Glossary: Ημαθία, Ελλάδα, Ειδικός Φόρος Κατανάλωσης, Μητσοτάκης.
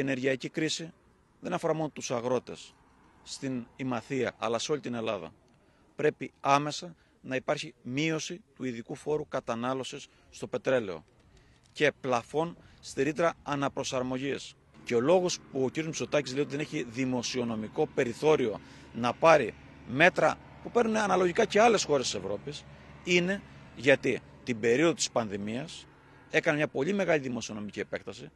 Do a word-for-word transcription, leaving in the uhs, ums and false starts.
Η ενεργειακή κρίση δεν αφορά μόνο τους αγρότες στην Ημαθία, αλλά σε όλη την Ελλάδα. Πρέπει άμεσα να υπάρχει μείωση του ειδικού φόρου κατανάλωσης στο πετρέλαιο και πλαφών στη ρήτρα αναπροσαρμογής. Και ο λόγος που ο κ. Μητσοτάκης λέει ότι δεν έχει δημοσιονομικό περιθώριο να πάρει μέτρα που παίρνουν αναλογικά και άλλες χώρες της Ευρώπης είναι γιατί την περίοδο της πανδημίας έκανε μια πολύ μεγάλη δημοσιονομική επέκταση.